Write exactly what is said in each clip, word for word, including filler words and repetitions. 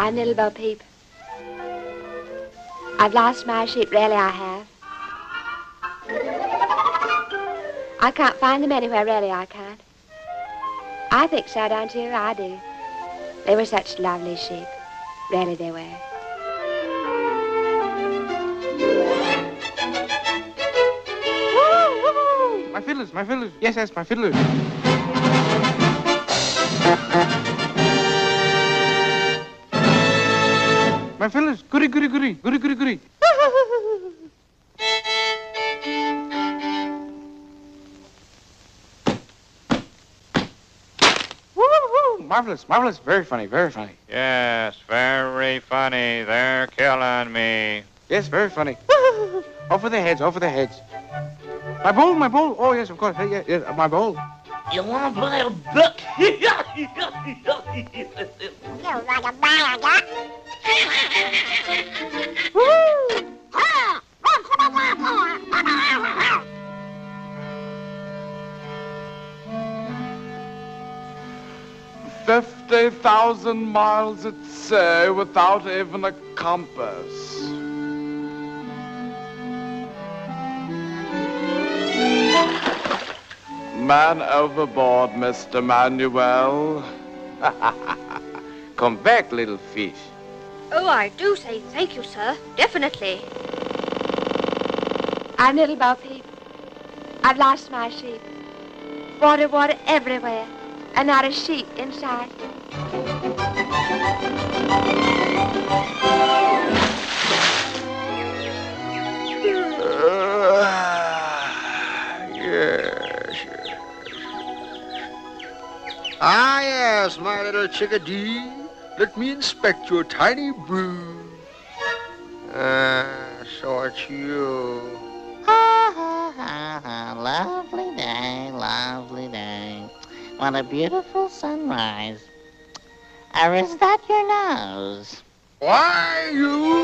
I know about people. I've lost my sheep, really I have. I can't find them anywhere, really I can't. I think so, don't you? I do. They were such lovely sheep. Really they were. My fiddlers, my fiddlers. Yes, yes, my fiddlers. My fiddlers, goody, goody, goody, goody, goody, goody. Marvelous, marvelous, very funny, very funny. Yes, very funny. They're killing me. Yes, very funny. Over their heads, over their heads. My bowl, my bowl. Oh, yes, of course. Hey, yes, yes, my bowl. You want to buy a book? You want to buy a book? Fifty thousand miles at sea without even a compass. Man overboard, Mister Manuel. Come back, little fish. Oh, I do say thank you, sir. Definitely. I'm little Bo Peep. I've lost my sheep. Water, water everywhere. And not a sheep inside. Uh, yes. Ah, yes, my little chickadee. Let me inspect your tiny brood. Ah, so it's you. Ha, ha, ha, ha. Lovely day, lovely day. What a beautiful sunrise. Or is that your nose? Why, you...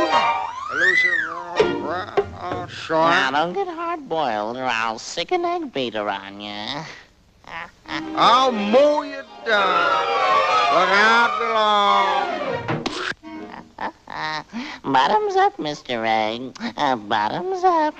Now, don't get hard-boiled, or I'll sick an egg beater on you. I'll mow you down. Look out below. Bottoms up, Mister Egg. Uh, bottoms up.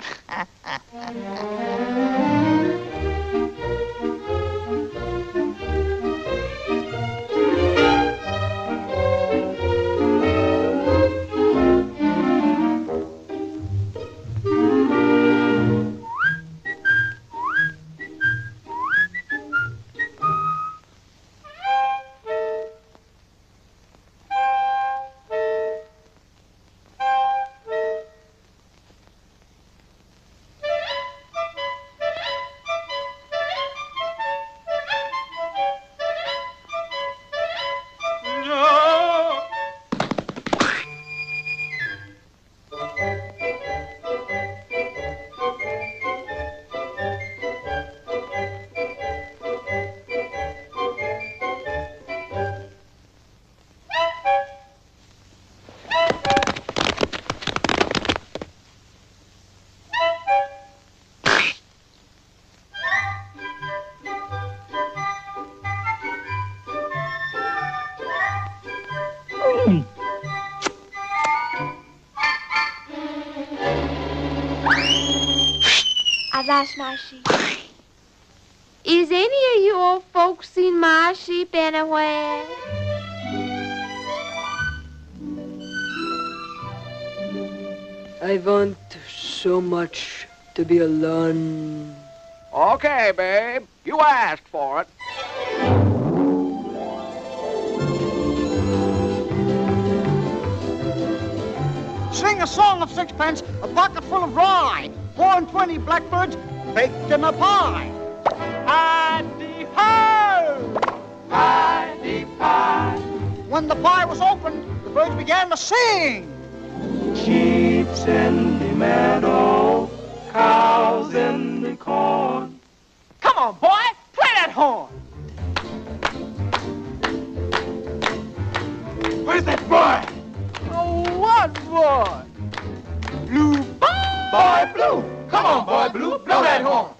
I've lost my sheep. Is any of you old folks seen my sheep anywhere? I want so much to be alone. Okay, babe. You asked for it. Sing a song of sixpence, a pocket full of rye. Four and twenty blackbirds baked in a pie. Hi-de-ho! Hi-de-pie. When the pie was opened, the birds began to sing. Sheep's in the meadow, cows in the corn. Come on, boy, play that horn. Where's that boy? Oh, what boy? Blue boy. Boy Blue, come on, Boy Blue, blow that horn.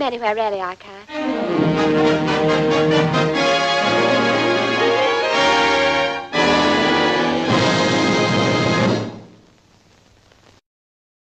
Anywhere, really, I can.